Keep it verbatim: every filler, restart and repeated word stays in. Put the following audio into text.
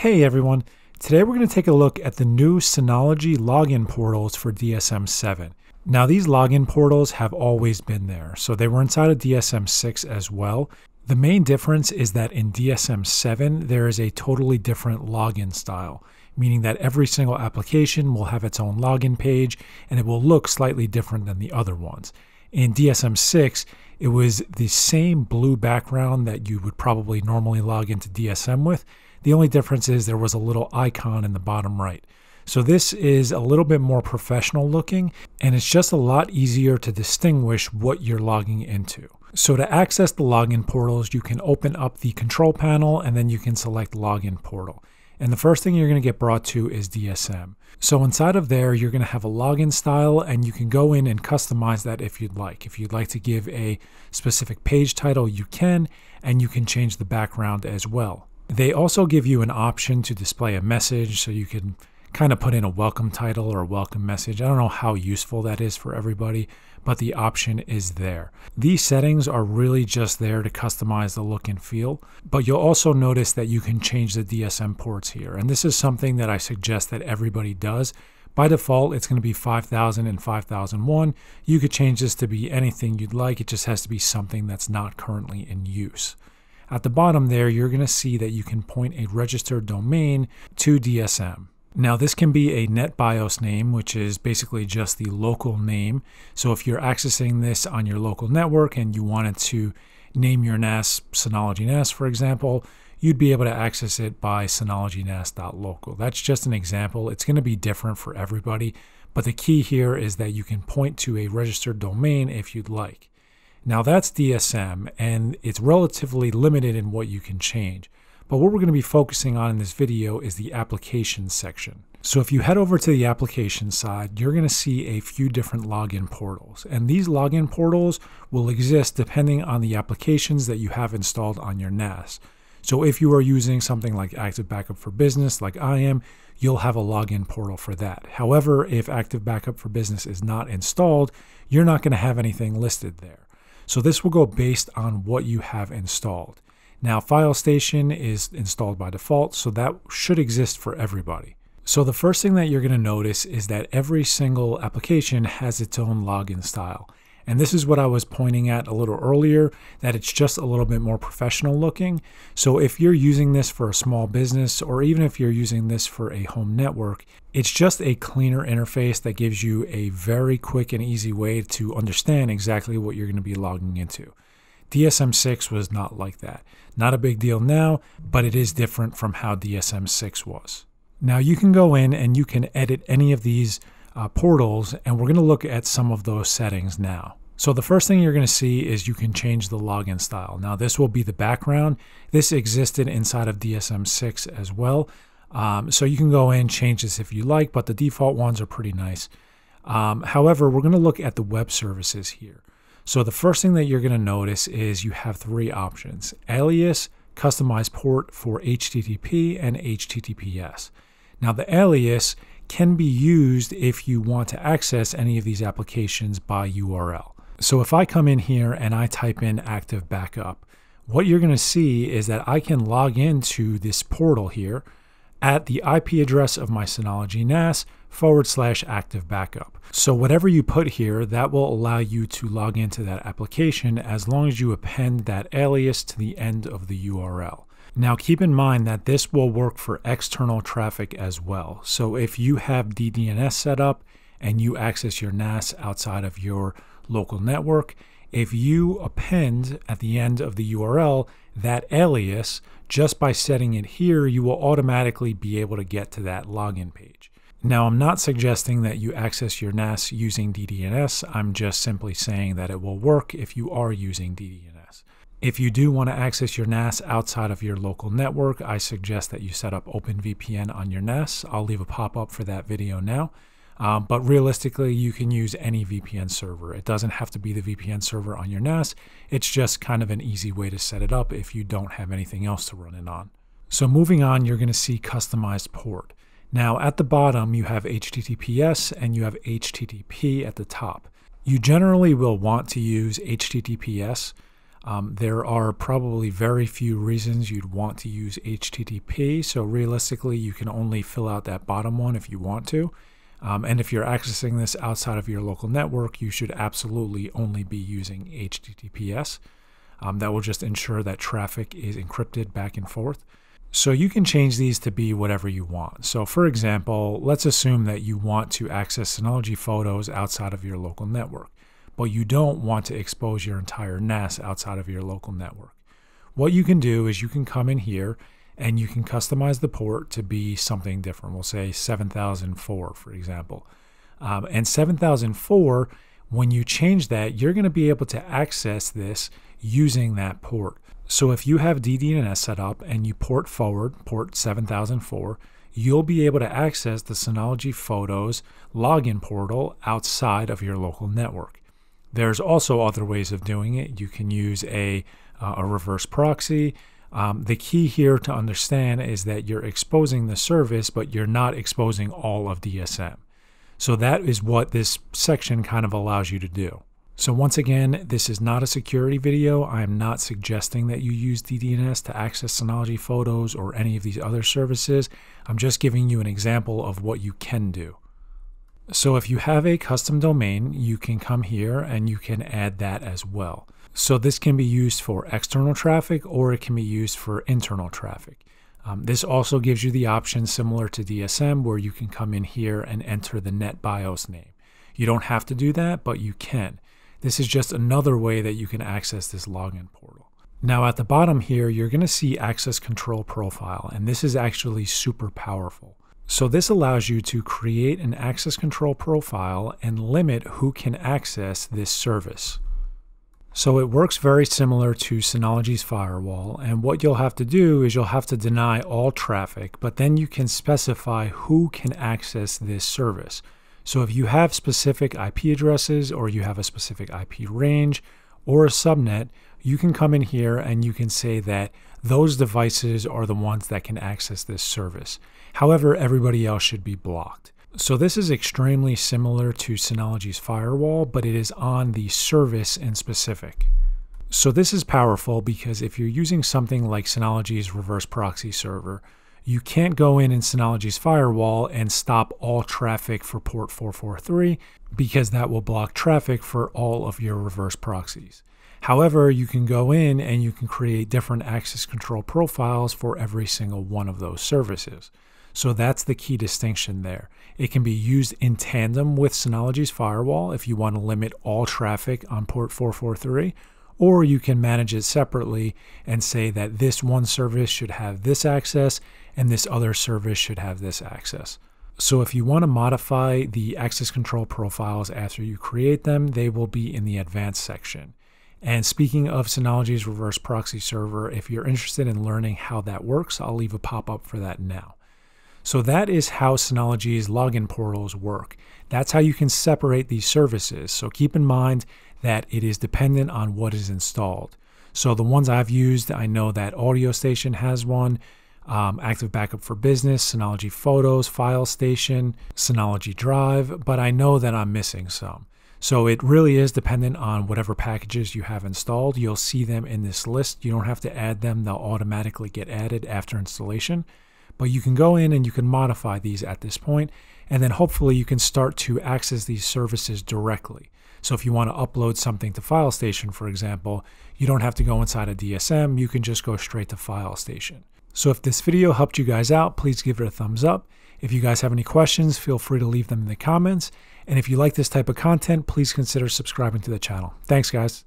Hey everyone, today we're going to take a look at the new Synology login portals for D S M seven. Now these login portals have always been there, so they were inside of D S M six as well. The main difference is that in D S M seven there is a totally different login style, meaning that every single application will have its own login page and it will look slightly different than the other ones. In D S M six, it was the same blue background that you would probably normally log into D S M with. The only difference is there was a little icon in the bottom right. So this is a little bit more professional looking, and it's just a lot easier to distinguish what you're logging into. So to access the login portals, you can open up the control panel and then you can select login portal. And the first thing you're going to get brought to is D S M. So inside of there, you're going to have a login style, and you can go in and customize that if you'd like. If you'd like to give a specific page title, you can, and you can change the background as well. They also give you an option to display a message, so you can kind of put in a welcome title or a welcome message. I don't know how useful that is for everybody, but the option is there. These settings are really just there to customize the look and feel, but you'll also notice that you can change the D S M ports here. And this is something that I suggest that everybody does. By default, it's going to be five thousand and five thousand one. You could change this to be anything you'd like. It just has to be something that's not currently in use. At the bottom there, you're going to see that you can point a registered domain to D S M. Now this can be a NetBIOS name, which is basically just the local name. So if you're accessing this on your local network and you wanted to name your N A S Synology N A S, for example, you'd be able to access it by synology N A S dot local. That's just an example. It's going to be different for everybody, but the key here is that you can point to a registered domain if you'd like. Now that's D S M, and it's relatively limited in what you can change. But what we're going to be focusing on in this video is the application section. So if you head over to the application side, you're going to see a few different login portals. And these login portals will exist depending on the applications that you have installed on your N A S. So if you are using something like Active Backup for Business, like I am, you'll have a login portal for that. However, if Active Backup for Business is not installed, you're not going to have anything listed there. So this will go based on what you have installed. Now, File Station is installed by default, so that should exist for everybody. So the first thing that you're going to notice is that every single application has its own login style. And this is what I was pointing at a little earlier, that it's just a little bit more professional looking. So if you're using this for a small business, or even if you're using this for a home network, it's just a cleaner interface that gives you a very quick and easy way to understand exactly what you're going to be logging into. D S M six was not like that. Not a big deal now, but it is different from how D S M six was. Now you can go in and you can edit any of these Uh, portals, and we're going to look at some of those settings now. So the first thing you're going to see is you can change the login style. Now this will be the background. This existed inside of D S M six as well. Um, so you can go in and change this if you like, but the default ones are pretty nice. Um, however, we're going to look at the web services here. So the first thing that you're going to notice is you have three options: alias, customized port for H T T P, and H T T P S. Now the alias can be used if you want to access any of these applications by U R L. So if I come in here and I type in Active Backup, what you're going to see is that I can log into this portal here at the I P address of my Synology N A S forward slash Active Backup. So whatever you put here, that will allow you to log into that application as long as you append that alias to the end of the U R L. Now keep in mind that this will work for external traffic as well. So if you have D D N S set up and you access your N A S outside of your local network, if you append at the end of the U R L that alias, just by setting it here, you will automatically be able to get to that login page. Now I'm not suggesting that you access your N A S using D D N S. I'm just simply saying that it will work if you are using D D N S. If you do want to access your N A S outside of your local network, I suggest that you set up Open V P N on your N A S. I'll leave a pop-up for that video now. Um, but realistically, you can use any V P N server. It doesn't have to be the V P N server on your N A S. It's just kind of an easy way to set it up if you don't have anything else to run it on. So moving on, you're going to see customized port. Now at the bottom, you have H T T P S and you have H T T P at the top. You generally will want to use H T T P S. Um, there are probably very few reasons you'd want to use H T T P, so realistically you can only fill out that bottom one if you want to. Um, and if you're accessing this outside of your local network, you should absolutely only be using H T T P S. Um, that will just ensure that traffic is encrypted back and forth. So you can change these to be whatever you want. So for example, let's assume that you want to access Synology Photos outside of your local network, but you don't want to expose your entire N A S outside of your local network. What you can do is you can come in here and you can customize the port to be something different. We'll say seven thousand four, for example. Um, and seven thousand four, when you change that, you're gonna be able to access this using that port. So if you have D D N S set up and you port forward, port seven thousand four, you'll be able to access the Synology Photos login portal outside of your local network. There's also other ways of doing it. You can use a, uh, a reverse proxy. Um, the key here to understand is that you're exposing the service, but you're not exposing all of D S M. So that is what this section kind of allows you to do. So once again, this is not a security video. I am not suggesting that you use D D N S to access Synology Photos or any of these other services. I'm just giving you an example of what you can do. So if you have a custom domain, you can come here and you can add that as well. So this can be used for external traffic or it can be used for internal traffic. Um, this also gives you the option similar to D S M where you can come in here and enter the NetBIOS name. You don't have to do that, but you can. This is just another way that you can access this login portal. Now at the bottom here, you're going to see Access Control Profile, and this is actually super powerful. So this allows you to create an access control profile and limit who can access this service. So it works very similar to Synology's firewall, and what you'll have to do is you'll have to deny all traffic, but then you can specify who can access this service. So if you have specific I P addresses or you have a specific I P range or a subnet, you can come in here and you can say that those devices are the ones that can access this service. However, everybody else should be blocked. So this is extremely similar to Synology's firewall, but it is on the service in specific. So this is powerful because if you're using something like Synology's reverse proxy server, you can't go in in Synology's firewall and stop all traffic for port four forty-three because that will block traffic for all of your reverse proxies. However, you can go in and you can create different access control profiles for every single one of those services. So that's the key distinction there. It can be used in tandem with Synology's firewall if you want to limit all traffic on port four forty-three. Or you can manage it separately and say that this one service should have this access and this other service should have this access. So if you want to modify the access control profiles after you create them, they will be in the advanced section. And speaking of Synology's reverse proxy server, if you're interested in learning how that works, I'll leave a pop-up for that now. So that is how Synology's login portals work. That's how you can separate these services. So keep in mind that it is dependent on what is installed. So the ones I've used, I know that Audio Station has one, um, Active Backup for Business, Synology Photos, File Station, Synology Drive, but I know that I'm missing some. So it really is dependent on whatever packages you have installed. You'll see them in this list. You don't have to add them. They'll automatically get added after installation. But you can go in and you can modify these at this point, and then hopefully you can start to access these services directly. So if you want to upload something to File Station, for example, you don't have to go inside a D S M, you can just go straight to File Station. So if this video helped you guys out, please give it a thumbs up. If you guys have any questions, feel free to leave them in the comments. And if you like this type of content, please consider subscribing to the channel. Thanks, guys.